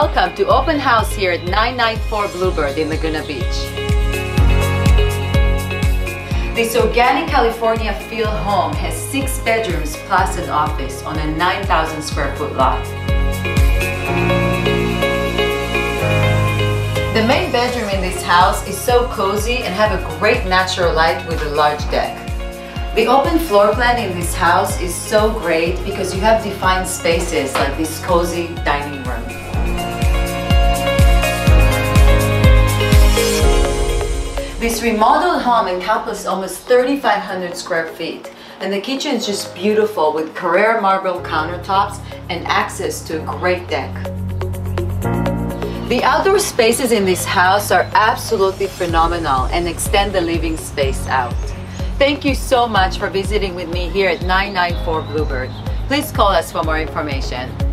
Welcome to Open House here at 994 Bluebird in Laguna Beach. This organic California field home has 6 bedrooms plus an office on a 9,000 square foot lot. The main bedroom in this house is so cozy and have a great natural light with a large deck. The open floor plan in this house is so great because you have defined spaces like this cozy dining room. This remodeled home encompasses almost 3,500 square feet and the kitchen is just beautiful with Carrera marble countertops and access to a great deck. The outdoor spaces in this house are absolutely phenomenal and extend the living space out. Thank you so much for visiting with me here at 994 Bluebird. Please call us for more information.